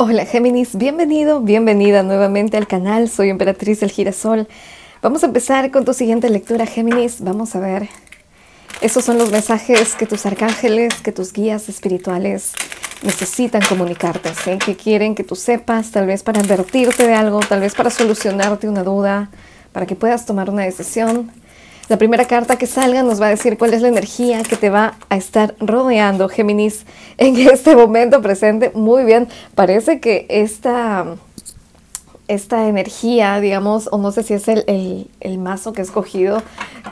Hola Géminis, bienvenido, bienvenida nuevamente al canal, soy Emperatriz del Girasol. Vamos a empezar con tu siguiente lectura, Géminis. Vamos a ver, esos son los mensajes que tus arcángeles, que tus guías espirituales necesitan comunicarte, ¿sí? Que quieren que tú sepas, tal vez para advertirte de algo, tal vez para solucionarte una duda, para que puedas tomar una decisión. La primera carta que salga nos va a decir cuál es la energía que te va a estar rodeando, Géminis, en este momento presente. Muy bien, parece que esta energía, digamos, o no sé si es el mazo que he escogido,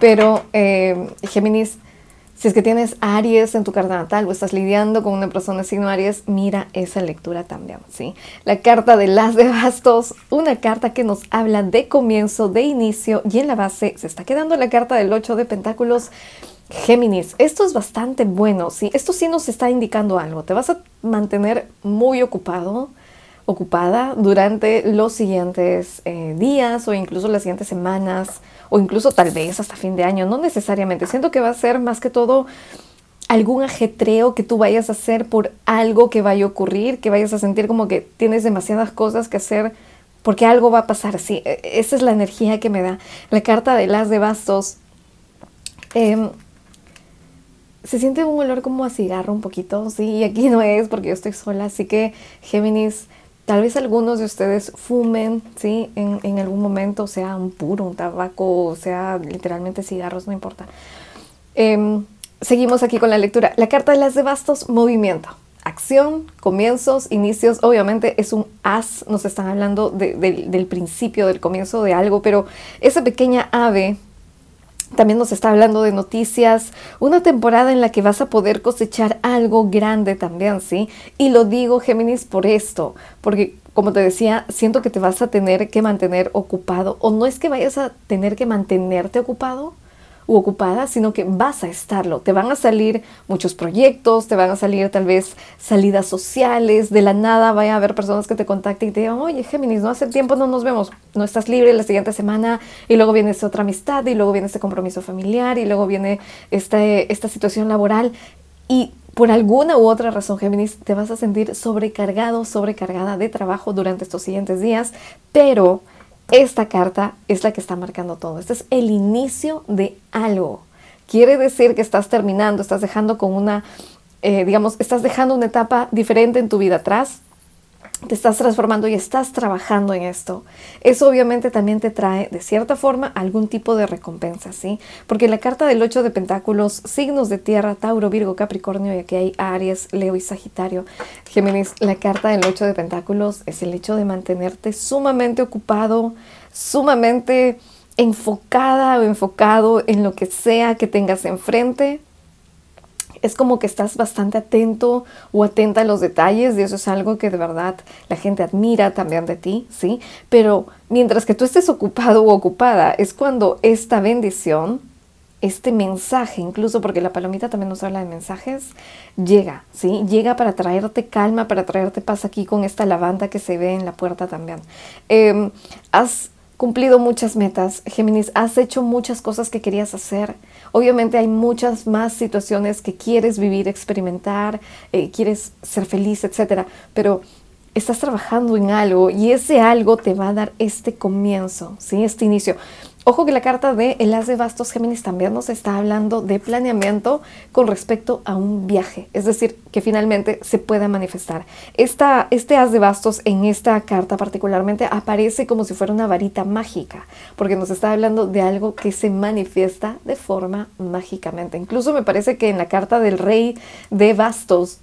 pero Géminis, si es que tienes Aries en tu carta natal o estás lidiando con una persona de signo Aries, mira esa lectura también, ¿sí? La carta del As de Bastos, una carta que nos habla de comienzo, de inicio, y en la base se está quedando la carta del 8 de Pentáculos. Géminis, esto es bastante bueno, ¿sí? Esto sí nos está indicando algo. Te vas a mantener muy ocupada durante los siguientes días o incluso las siguientes semanas o incluso tal vez hasta fin de año, no necesariamente. Siento que va a ser más que todo algún ajetreo que tú vayas a hacer por algo que vaya a ocurrir, que vayas a sentir como que tienes demasiadas cosas que hacer porque algo va a pasar. Sí, esa es la energía que me da la carta del As de Bastos. Se siente un olor como a cigarro un poquito, sí, y aquí no es porque yo estoy sola, así que Géminis, tal vez algunos de ustedes fumen, ¿sí? En algún momento, sea un puro, un tabaco, sea literalmente cigarros, no importa. Seguimos aquí con la lectura. La carta del As de Bastos, movimiento, acción, comienzos, inicios. Obviamente es un as, nos están hablando del principio, del comienzo de algo, pero esa pequeña ave también nos está hablando de noticias, una temporada en la que vas a poder cosechar algo grande también, ¿sí? Y lo digo, Géminis, por esto, porque como te decía, siento que te vas a tener que mantener ocupado, o no es que vayas a tener que mantenerte ocupado u ocupada, sino que vas a estarlo. Te van a salir muchos proyectos, te van a salir tal vez salidas sociales, de la nada vaya a haber personas que te contacten y te digan, oye Géminis, no hace tiempo no nos vemos, no estás libre la siguiente semana, y luego viene esta otra amistad, y luego viene este compromiso familiar, y luego viene esta situación laboral, y por alguna u otra razón, Géminis, te vas a sentir sobrecargado, sobrecargada de trabajo durante estos siguientes días, pero esta carta es la que está marcando todo. Este es el inicio de algo. Quiere decir que estás terminando, estás dejando con una, digamos, estás dejando una etapa diferente en tu vida atrás. Te estás transformando y estás trabajando en esto. Eso obviamente también te trae, de cierta forma, algún tipo de recompensa, ¿sí? Porque la carta del 8 de Pentáculos, signos de tierra, Tauro, Virgo, Capricornio, y aquí hay Aries, Leo y Sagitario. Géminis, la carta del 8 de Pentáculos es el hecho de mantenerte sumamente ocupado, sumamente enfocada o enfocado en lo que sea que tengas enfrente. Es como que estás bastante atento o atenta a los detalles, y eso es algo que de verdad la gente admira también de ti, ¿sí? Pero mientras que tú estés ocupado o ocupada, es cuando esta bendición, este mensaje, incluso porque la palomita también nos habla de mensajes, llega, ¿sí? Llega para traerte calma, para traerte paz aquí con esta lavanda que se ve en la puerta también. Has cumplido muchas metas, Géminis, has hecho muchas cosas que querías hacer. Obviamente hay muchas más situaciones que quieres vivir, experimentar, quieres ser feliz, etcétera, pero estás trabajando en algo y ese algo te va a dar este comienzo, ¿sí? Este inicio. Ojo que la carta de el As de Bastos, Géminis, también nos está hablando de planeamiento con respecto a un viaje, es decir, que finalmente se pueda manifestar. Este As de Bastos en esta carta particularmente aparece como si fuera una varita mágica, porque nos está hablando de algo que se manifiesta de forma mágicamente. Incluso me parece que en la carta del Rey de Bastos,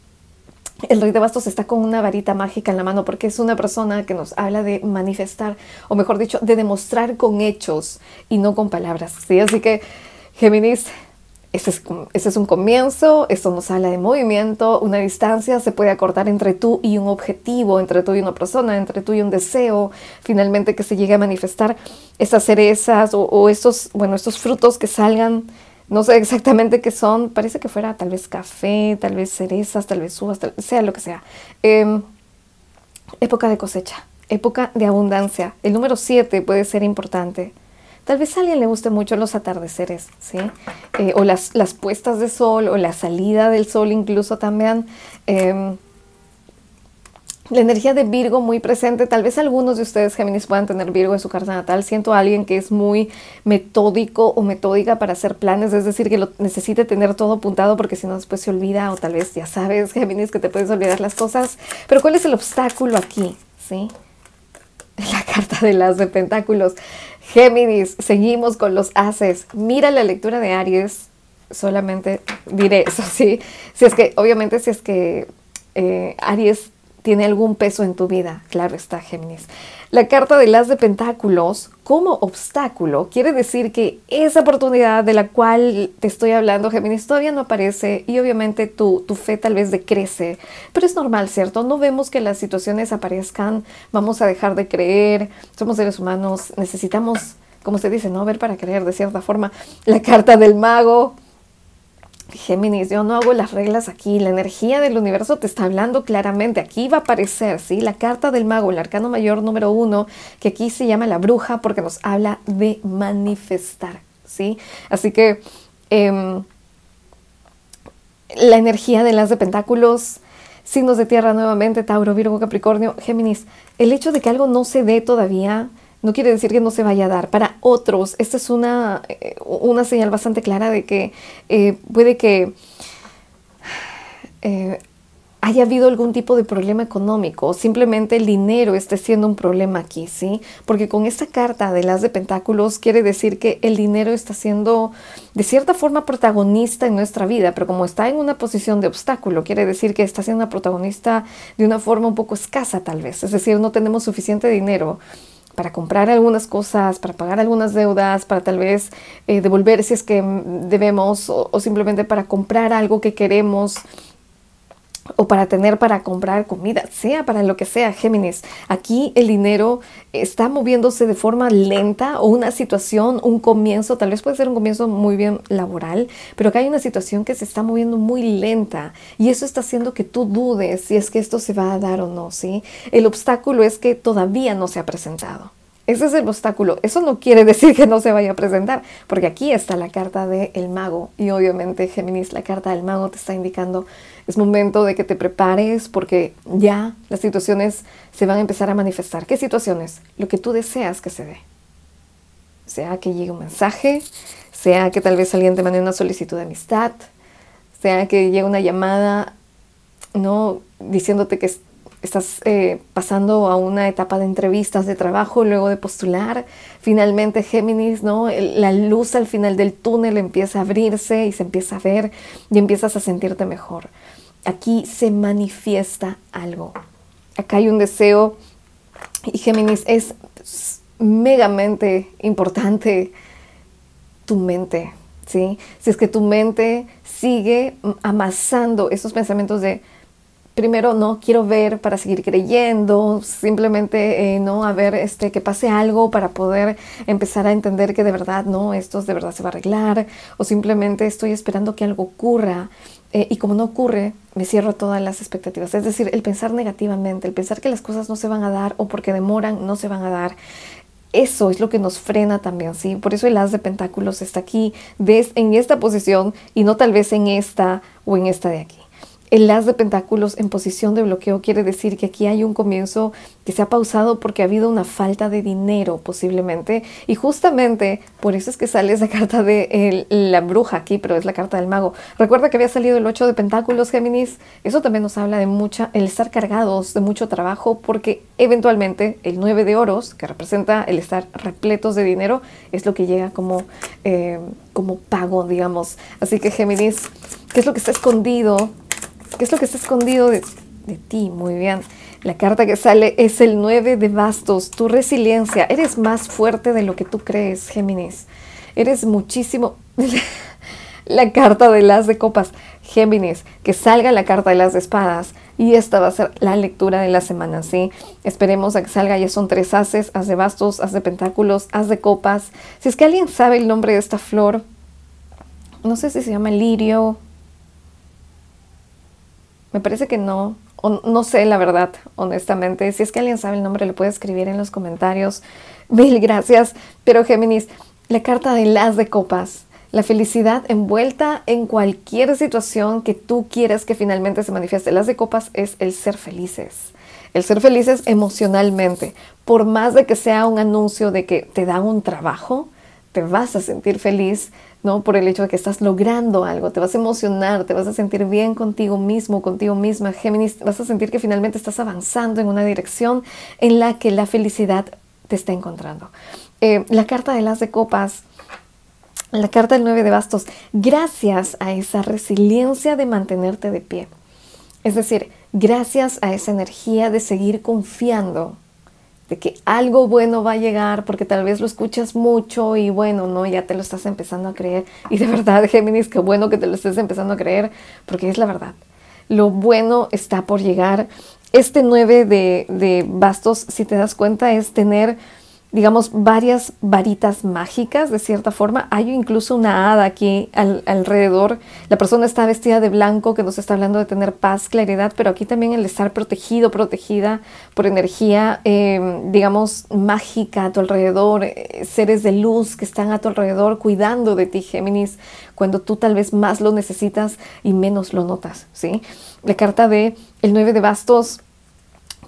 el Rey de Bastos está con una varita mágica en la mano, porque es una persona que nos habla de manifestar, o mejor dicho, de demostrar con hechos y no con palabras, ¿sí? Así que, Géminis, este es un comienzo, esto nos habla de movimiento, una distancia se puede acortar entre tú y un objetivo, entre tú y una persona, entre tú y un deseo, finalmente que se llegue a manifestar estas cerezas o estos frutos que salgan. No sé exactamente qué son, parece que fuera tal vez café, tal vez cerezas, tal vez uvas, sea lo que sea. Época de cosecha, época de abundancia. El número 7 puede ser importante. Tal vez a alguien le guste mucho los atardeceres, ¿sí? O las puestas de sol, o la salida del sol incluso también. La energía de Virgo muy presente. Tal vez algunos de ustedes, Géminis, puedan tener Virgo en su carta natal. Siento a alguien que es muy metódico o metódica para hacer planes, es decir, que lo necesite tener todo apuntado porque si no después se olvida, o tal vez ya sabes, Géminis, que te puedes olvidar las cosas. Pero ¿cuál es el obstáculo aquí? ¿Sí? La carta de las de Pentáculos. Géminis, seguimos con los ases. Mira la lectura de Aries, solamente diré eso, ¿sí? Si es que, obviamente, si es que Aries tiene algún peso en tu vida, claro está, Géminis. La carta del As de Pentáculos como obstáculo quiere decir que esa oportunidad de la cual te estoy hablando, Géminis, todavía no aparece y obviamente tu fe tal vez decrece, pero es normal, ¿cierto? No vemos que las situaciones aparezcan, vamos a dejar de creer, somos seres humanos, necesitamos, como se dice, no ver para creer de cierta forma. La carta del Mago. Géminis, yo no hago las reglas aquí, la energía del universo te está hablando claramente, aquí va a aparecer, ¿sí? La carta del Mago, el arcano mayor número 1, que aquí se llama la Bruja porque nos habla de manifestar, ¿sí? Así que la energía del As de Pentáculos, signos de tierra nuevamente, Tauro, Virgo, Capricornio, Géminis, el hecho de que algo no se dé todavía no quiere decir que no se vaya a dar. Para otros, esta es una señal bastante clara de que puede que haya habido algún tipo de problema económico. Simplemente el dinero esté siendo un problema aquí, ¿sí? Porque con esta carta del As de Pentáculos quiere decir que el dinero está siendo de cierta forma protagonista en nuestra vida. Pero como está en una posición de obstáculo, quiere decir que está siendo una protagonista de una forma un poco escasa tal vez. Es decir, no tenemos suficiente dinero para comprar algunas cosas, para pagar algunas deudas, para tal vez devolver si es que debemos, o simplemente para comprar algo que queremos, o para tener para comprar comida, sea para lo que sea, Géminis. Aquí el dinero está moviéndose de forma lenta, o una situación, un comienzo, tal vez puede ser un comienzo muy bien laboral, pero acá hay una situación que se está moviendo muy lenta, y eso está haciendo que tú dudes si es que esto se va a dar o no, ¿sí? El obstáculo es que todavía no se ha presentado. Ese es el obstáculo. Eso no quiere decir que no se vaya a presentar, porque aquí está la carta del Mago. Y obviamente, Géminis, la carta del Mago te está indicando es momento de que te prepares porque ya las situaciones se van a empezar a manifestar. ¿Qué situaciones? Lo que tú deseas que se dé. Sea que llegue un mensaje, sea que tal vez alguien te mande una solicitud de amistad, sea que llegue una llamada, ¿no?, diciéndote que estás pasando a una etapa de entrevistas de trabajo, luego de postular. Finalmente, Géminis, ¿no?, la luz al final del túnel empieza a abrirse y se empieza a ver y empiezas a sentirte mejor. Aquí se manifiesta algo. Acá hay un deseo y, Géminis, es megamente importante tu mente, ¿sí? Si es que tu mente sigue amasando esos pensamientos de primero, no quiero ver para seguir creyendo, simplemente no, a ver, que pase algo para poder empezar a entender que de verdad, no, esto de verdad se va a arreglar, o simplemente estoy esperando que algo ocurra y como no ocurre, me cierro todas las expectativas. Es decir, el pensar negativamente, el pensar que las cosas no se van a dar o porque demoran no se van a dar. Eso es lo que nos frena también, ¿sí? Por eso el As de Pentáculos está aquí, en esta posición y no tal vez en esta o en esta de aquí. El As de Pentáculos en posición de bloqueo quiere decir que aquí hay un comienzo que se ha pausado porque ha habido una falta de dinero posiblemente. Y justamente por eso es que sale esa carta de la Bruja aquí, pero es la carta del Mago. Recuerda que había salido el 8 de Pentáculos, Géminis. Eso también nos habla de el estar cargados de mucho trabajo porque eventualmente el 9 de Oros, que representa el estar repletos de dinero, es lo que llega como pago, digamos. Así que, Géminis, ¿qué es lo que está escondido? ¿Qué es lo que está escondido de ti? Muy bien. La carta que sale es el 9 de bastos. Tu resiliencia. Eres más fuerte de lo que tú crees, Géminis. Eres muchísimo... La carta del As de copas. Géminis, que salga la carta del As de espadas. Y esta va a ser la lectura de la semana, ¿sí? Esperemos a que salga. Ya son 3 ases. As de bastos, As de pentáculos, As de copas. Si es que alguien sabe el nombre de esta flor. No sé si se llama lirio. Me parece que no, o no sé la verdad, honestamente. Si es que alguien sabe el nombre, lo puede escribir en los comentarios. Mil gracias. Pero, Géminis, la carta del As de copas. La felicidad envuelta en cualquier situación que tú quieras que finalmente se manifieste. El As de copas es el ser felices. el ser felices emocionalmente. Por más de que sea un anuncio de que te dan un trabajo, te vas a sentir feliz, ¿no? Por el hecho de que estás logrando algo, te vas a emocionar, te vas a sentir bien contigo mismo, contigo misma, Géminis, vas a sentir que finalmente estás avanzando en una dirección en la que la felicidad te está encontrando. La carta del As de Copas, la carta del 9 de bastos, gracias a esa resiliencia de mantenerte de pie, es decir, gracias a esa energía de seguir confiando, de que algo bueno va a llegar, porque tal vez lo escuchas mucho y bueno, no, ya te lo estás empezando a creer. Y de verdad, Géminis, qué bueno que te lo estés empezando a creer, porque es la verdad. Lo bueno está por llegar. Este 9 de bastos, si te das cuenta, es tener, digamos, varias varitas mágicas, de cierta forma. Hay incluso una hada aquí alrededor. La persona está vestida de blanco, que nos está hablando de tener paz, claridad, pero aquí también el estar protegido, protegida por energía, digamos, mágica a tu alrededor, seres de luz que están a tu alrededor cuidando de ti, Géminis, cuando tú tal vez más lo necesitas y menos lo notas, ¿sí? La carta del 9 de bastos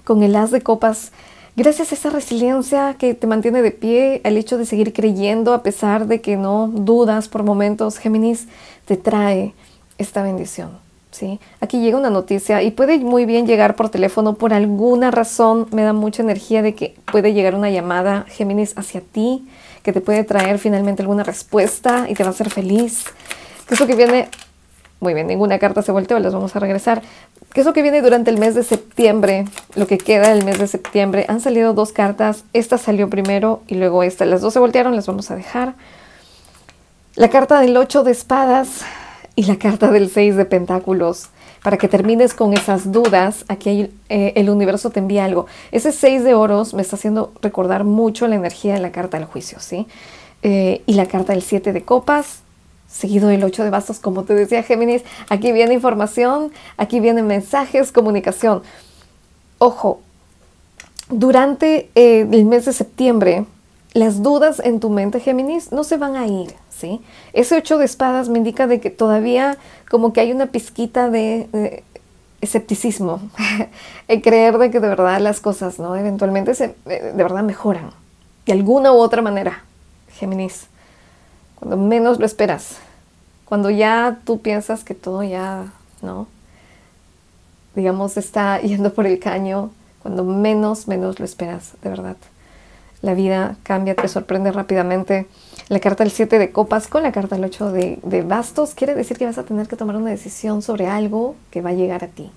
con el As de Copas, gracias a esa resiliencia que te mantiene de pie, el hecho de seguir creyendo a pesar de que no dudas por momentos, Géminis, te trae esta bendición, ¿sí? Aquí llega una noticia y puede muy bien llegar por teléfono. Por alguna razón me da mucha energía de que puede llegar una llamada, Géminis, hacia ti, que te puede traer finalmente alguna respuesta y te va a hacer feliz. ¿Qué es lo que viene? Muy bien, ninguna carta se volteó, las vamos a regresar. ¿Qué es lo que viene durante el mes de septiembre? Lo que queda del mes de septiembre. Han salido dos cartas. Esta salió primero y luego esta. Las dos se voltearon, las vamos a dejar. La carta del 8 de espadas y la carta del 6 de pentáculos. Para que termines con esas dudas, aquí hay, el universo te envía algo. Ese 6 de oros me está haciendo recordar mucho la energía de la carta del juicio, ¿sí? Y la carta del 7 de copas, seguido del 8 de bastos, como te decía, Géminis. Aquí viene información, aquí vienen mensajes, comunicación. Ojo, durante el mes de septiembre, las dudas en tu mente, Géminis, no se van a ir, ¿sí? Ese 8 de espadas me indica de que todavía como que hay una pizquita de escepticismo, el creer de que de verdad las cosas, ¿no? Eventualmente de verdad mejoran, de alguna u otra manera, Géminis. Cuando menos lo esperas, cuando ya tú piensas que todo ya, ¿no? Digamos, está yendo por el caño, cuando menos lo esperas, de verdad. La vida cambia, te sorprende rápidamente. La carta del 7 de copas con la carta del 8 de bastos quiere decir que vas a tener que tomar una decisión sobre algo que va a llegar a ti.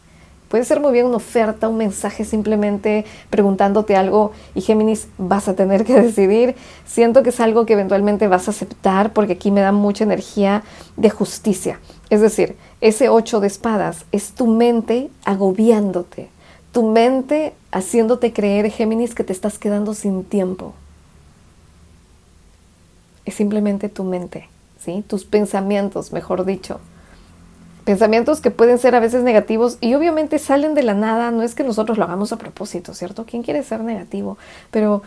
Puede ser muy bien una oferta, un mensaje simplemente preguntándote algo y Géminis, vas a tener que decidir. Siento que es algo que eventualmente vas a aceptar porque aquí me da mucha energía de justicia. Es decir, ese 8 de espadas es tu mente agobiándote, tu mente haciéndote creer, Géminis, que te estás quedando sin tiempo. Es simplemente tu mente, ¿sí? Tus pensamientos, mejor dicho. Pensamientos que pueden ser a veces negativos y obviamente salen de la nada. No es que nosotros lo hagamos a propósito, ¿cierto? ¿Quién quiere ser negativo? Pero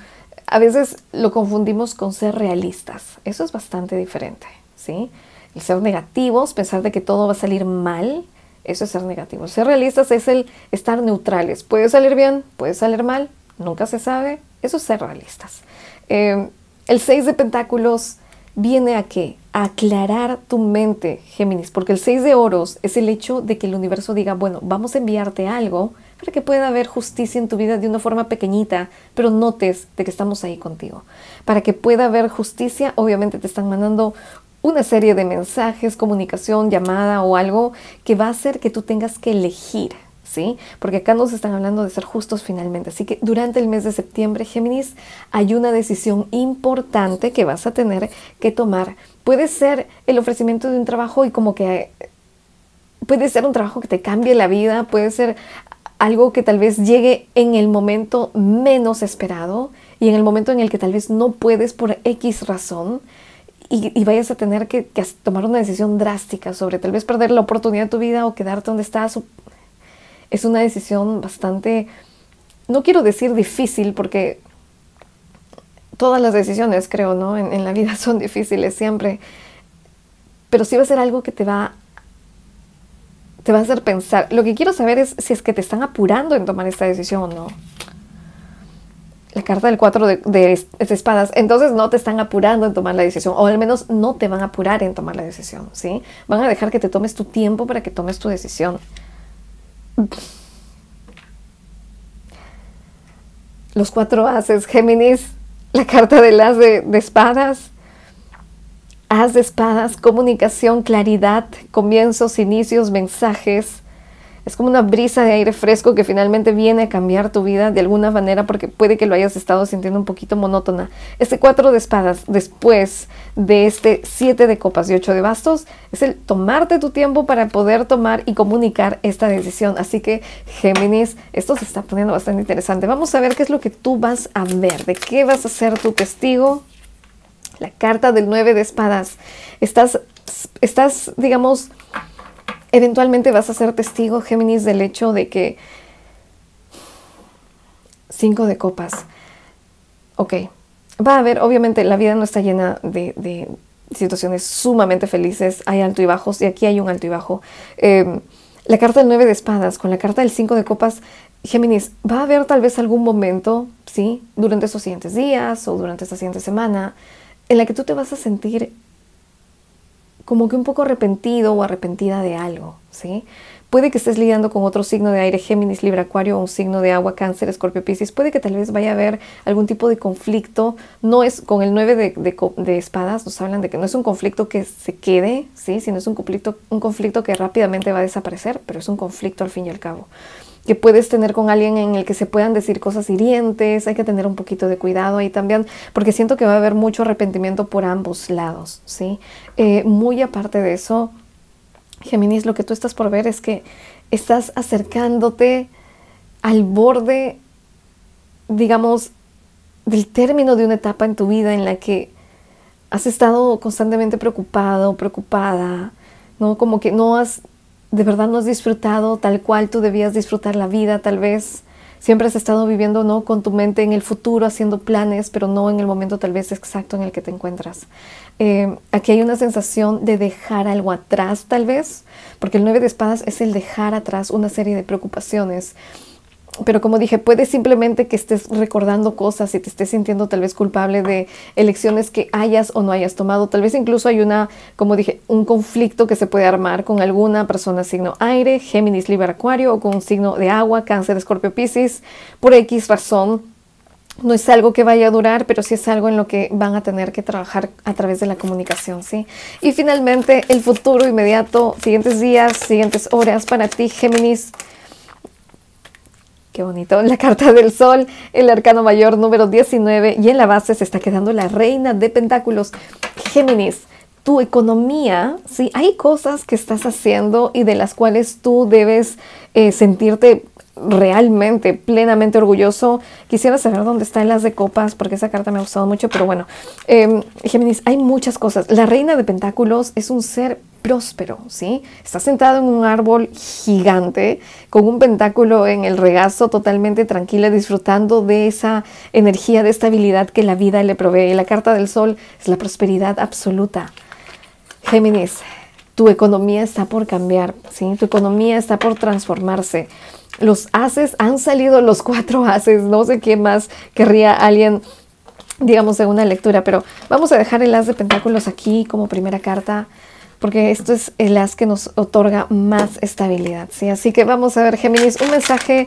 a veces lo confundimos con ser realistas. Eso es bastante diferente, ¿sí? El ser negativos, pensar de que todo va a salir mal, eso es ser negativo. Ser realistas es el estar neutrales. Puede salir bien, puede salir mal, nunca se sabe. Eso es ser realistas. El 6 de pentáculos viene a qué? A aclarar tu mente, Géminis, porque el 6 de oros es el hecho de que el universo diga, bueno, vamos a enviarte algo para que pueda haber justicia en tu vida de una forma pequeñita, pero notes de que estamos ahí contigo. Para que pueda haber justicia, obviamente te están mandando una serie de mensajes, comunicación, llamada o algo que va a hacer que tú tengas que elegir, ¿sí? Porque acá nos están hablando de ser justos finalmente. Así que durante el mes de septiembre, Géminis, hay una decisión importante que vas a tener que tomar. Puede ser el ofrecimiento de un trabajo y como que puede ser un trabajo que te cambie la vida, puede ser algo que tal vez llegue en el momento menos esperado y en el momento en el que tal vez no puedes por X razón. Y vayas a tener que tomar una decisión drástica sobre tal vez perder la oportunidad de tu vida o quedarte donde estás. Es una decisión bastante, no quiero decir difícil, porque todas las decisiones, creo, ¿no? En la vida son difíciles siempre. Pero sí va a ser algo que te va te va a hacer pensar. Lo que quiero saber es si es que te están apurando en tomar esta decisión o no. La carta del 4 de espadas. Entonces no te están apurando en tomar la decisión. O al menos no te van a apurar en tomar la decisión, ¿sí? Van a dejar que te tomes tu tiempo para que tomes tu decisión. Los 4 haces, Géminis. La carta del as de espadas. As de espadas, comunicación, claridad, comienzos, inicios, mensajes. Es como una brisa de aire fresco que finalmente viene a cambiar tu vida de alguna manera, porque puede que lo hayas estado sintiendo un poquito monótona. Este 4 de espadas, después de este 7 de copas y 8 de bastos, es el tomarte tu tiempo para poder tomar y comunicar esta decisión. Así que, Géminis, esto se está poniendo bastante interesante. Vamos a ver qué es lo que tú vas a ver, de qué vas a ser tu testigo. La carta del 9 de espadas. Estás, digamos... Eventualmente vas a ser testigo, Géminis, del hecho de que 5 de copas. Ok, va a haber, obviamente, la vida no está llena de situaciones sumamente felices. Hay alto y bajos, y aquí hay un alto y bajo. La carta del 9 de espadas con la carta del 5 de copas, Géminis, va a haber tal vez algún momento, ¿sí? Durante estos siguientes días o durante esta siguiente semana, en la que tú te vas a sentir como que un poco arrepentido o arrepentida de algo, ¿sí? Puede que estés lidiando con otro signo de aire, Géminis, Libra, Acuario, o un signo de agua, Cáncer, Escorpio, Piscis. Puede que tal vez vaya a haber algún tipo de conflicto. No es, con el 9 de espadas nos hablan de que no es un conflicto que se quede, ¿sí? Sino es un conflicto que rápidamente va a desaparecer, pero es un conflicto al fin y al cabo. Que puedes tener con alguien en el que se puedan decir cosas hirientes. Hay que tener un poquito de cuidado ahí también, porque siento que va a haber mucho arrepentimiento por ambos lados, ¿sí? Muy aparte de eso, Géminis, lo que tú estás por ver es que estás acercándote al borde, digamos, del término de una etapa en tu vida en la que has estado constantemente preocupado, preocupada, ¿no? Como que no has... De verdad no has disfrutado tal cual tú debías disfrutar la vida, tal vez. Siempre has estado viviendo, ¿no?, con tu mente en el futuro, haciendo planes, pero no en el momento tal vez exacto en el que te encuentras. Aquí hay una sensación de dejar algo atrás, tal vez, porque el 9 de espadas es el dejar atrás una serie de preocupaciones. Pero como dije, puede simplemente que estés recordando cosas y te estés sintiendo tal vez culpable de elecciones que hayas o no hayas tomado. Tal vez incluso hay una, como dije, un conflicto que se puede armar con alguna persona signo aire, Géminis, Libra, Acuario, o con un signo de agua, Cáncer, Escorpio, Piscis, por X razón. No es algo que vaya a durar, pero sí es algo en lo que van a tener que trabajar a través de la comunicación, ¿sí? Y finalmente, el futuro inmediato, siguientes días, siguientes horas para ti, Géminis. Qué bonito, la carta del sol, el arcano mayor número 19, y en la base se está quedando la reina de pentáculos. Géminis, tu economía, ¿sí? Hay cosas que estás haciendo y de las cuales tú debes sentirte realmente, plenamente orgulloso. Quisiera saber dónde está el as de copas, porque esa carta me ha gustado mucho, pero bueno. Géminis, hay muchas cosas. La reina de pentáculos es un ser próspero, ¿sí? Está sentado en un árbol gigante con un pentáculo en el regazo, totalmente tranquila, disfrutando de esa energía de estabilidad que la vida le provee. La carta del sol es la prosperidad absoluta. Géminis, tu economía está por cambiar, ¿sí? Tu economía está por transformarse. Los haces, han salido los 4 haces. No sé qué más querría alguien, digamos, en una lectura, pero vamos a dejar el as de pentáculos aquí como primera carta, porque esto es el as que nos otorga más estabilidad, ¿sí? Así que vamos a ver, Géminis, un mensaje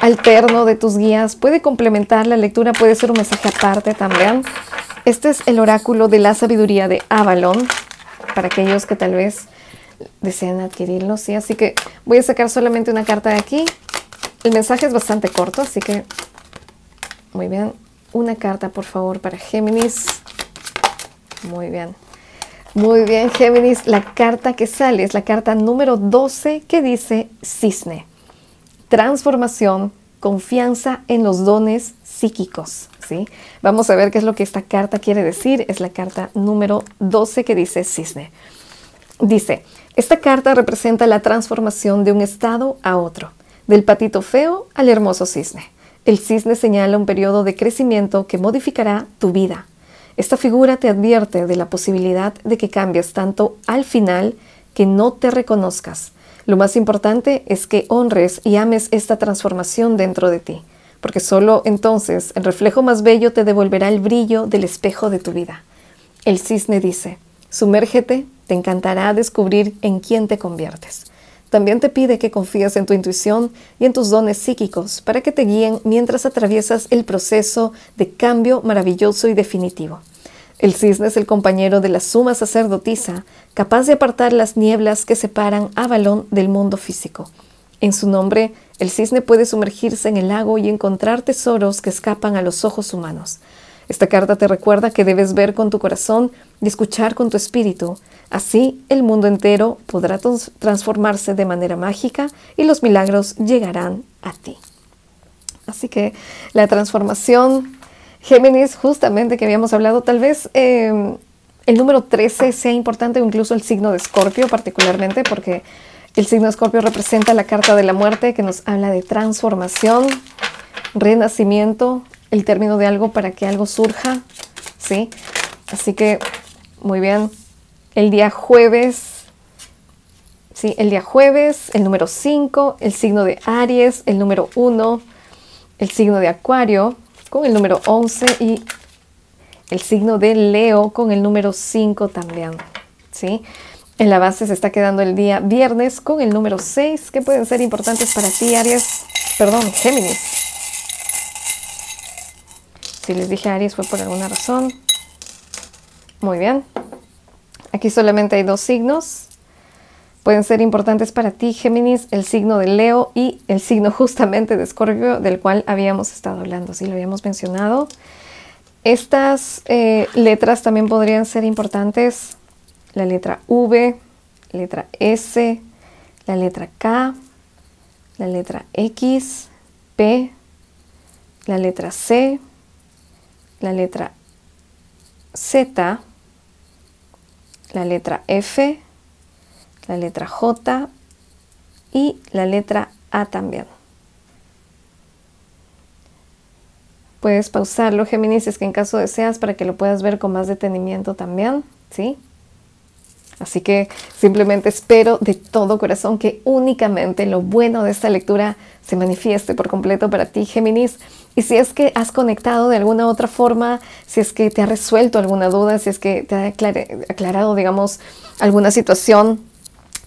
alterno de tus guías. Puede complementar la lectura, puede ser un mensaje aparte también. Este es el oráculo de la sabiduría de Avalon, para aquellos que tal vez desean adquirirlo, ¿sí? Así que voy a sacar solamente una carta de aquí. El mensaje es bastante corto, así que... Muy bien. Una carta, por favor, para Géminis. Muy bien. Muy bien, Géminis, la carta que sale es la carta número 12, que dice cisne. Transformación, confianza en los dones psíquicos, ¿sí? Vamos a ver qué es lo que esta carta quiere decir. Es la carta número 12 que dice cisne. Dice, esta carta representa la transformación de un estado a otro, del patito feo al hermoso cisne. El cisne señala un periodo de crecimiento que modificará tu vida. Esta figura te advierte de la posibilidad de que cambies tanto al final que no te reconozcas, Lo más importante es que honres y ames esta transformación dentro de ti, porque solo entonces el reflejo más bello te devolverá el brillo del espejo de tu vida. El cisne dice, sumérgete, te encantará descubrir en quién te conviertes. También te pide que confíes en tu intuición y en tus dones psíquicos para que te guíen mientras atraviesas el proceso de cambio maravilloso y definitivo. El cisne es el compañero de la suma sacerdotisa, capaz de apartar las nieblas que separan Avalon del mundo físico. En su nombre, el cisne puede sumergirse en el lago y encontrar tesoros que escapan a los ojos humanos. Esta carta te recuerda que debes ver con tu corazón y escuchar con tu espíritu. Así, el mundo entero podrá transformarse de manera mágica y los milagros llegarán a ti. Así que la transformación, Géminis, justamente que habíamos hablado, tal vez el número 13 sea importante, o incluso el signo de Escorpio particularmente, porque el signo de Escorpio representa la carta de la muerte, que nos habla de transformación, renacimiento, el término de algo para que algo surja, ¿sí? Así que, muy bien, el día jueves, ¿sí? El día jueves, el número 5, el signo de Aries, el número 1, el signo de Acuario, con el número 11, y el signo de Leo, con el número 5 también, ¿sí? En la base se está quedando el día viernes, con el número 6, que pueden ser importantes para ti, Aries, perdón, Géminis. Si les dije Aries fue por alguna razón. Muy bien. Aquí solamente hay dos signos. Pueden ser importantes para ti, Géminis, el signo de Leo y el signo justamente de Escorpio, del cual habíamos estado hablando, sí, lo habíamos mencionado. Estas letras también podrían ser importantes. La letra V, letra S, la letra K, la letra X, P, la letra C, la letra Z, la letra F, la letra J y la letra A también. Puedes pausarlo, Géminis, es que en caso deseas, para que lo puedas ver con más detenimiento también, ¿sí? Así que simplemente espero de todo corazón que únicamente lo bueno de esta lectura se manifieste por completo para ti, Géminis. Y si es que has conectado de alguna otra forma, si es que te ha resuelto alguna duda, si es que te ha aclarado, digamos, alguna situación,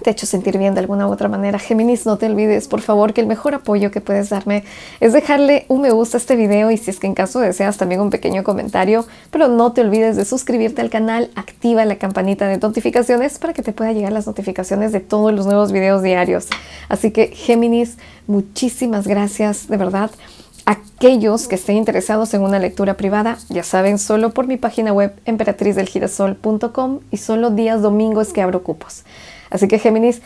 te ha hecho sentir bien de alguna u otra manera, Géminis, no te olvides, por favor, que el mejor apoyo que puedes darme es dejarle un me gusta a este video, y si es que en caso deseas también un pequeño comentario, pero no te olvides de suscribirte al canal, activa la campanita de notificaciones para que te pueda llegar las notificaciones de todos los nuevos videos diarios. Así que, Géminis, muchísimas gracias, de verdad. Aquellos que estén interesados en una lectura privada, ya saben, solo por mi página web emperatrizdelgirasol.com, y solo días domingos que abro cupos. Así que, Géminis,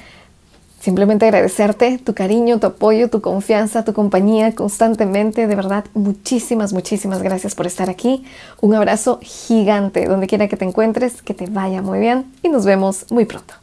simplemente agradecerte tu cariño, tu apoyo, tu confianza, tu compañía constantemente. De verdad, muchísimas, muchísimas gracias por estar aquí. Un abrazo gigante donde quiera que te encuentres, que te vaya muy bien y nos vemos muy pronto.